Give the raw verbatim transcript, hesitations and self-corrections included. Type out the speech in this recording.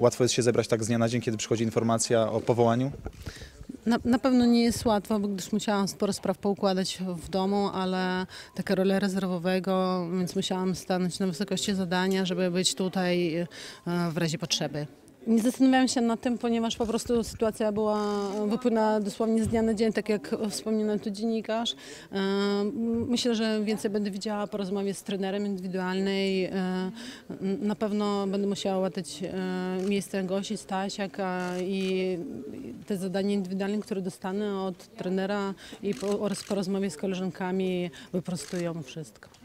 Łatwo jest się zebrać tak z dnia na dzień, kiedy przychodzi informacja o powołaniu? Na, na pewno nie jest łatwo, gdyż musiałam sporo spraw poukładać w domu, ale taka rola rezerwowego, więc musiałam stanąć na wysokości zadania, żeby być tutaj w razie potrzeby. Nie zastanawiałam się nad tym, ponieważ po prostu sytuacja była, wypłynęła dosłownie z dnia na dzień, tak jak wspominał tu dziennikarz. Myślę, że więcej będę widziała po rozmowie z trenerem indywidualnej. Na pewno będę musiała łatać miejsce Gosi Stasiak i te zadania indywidualne, które dostanę od trenera i po, oraz po rozmowie z koleżankami wyprostują wszystko.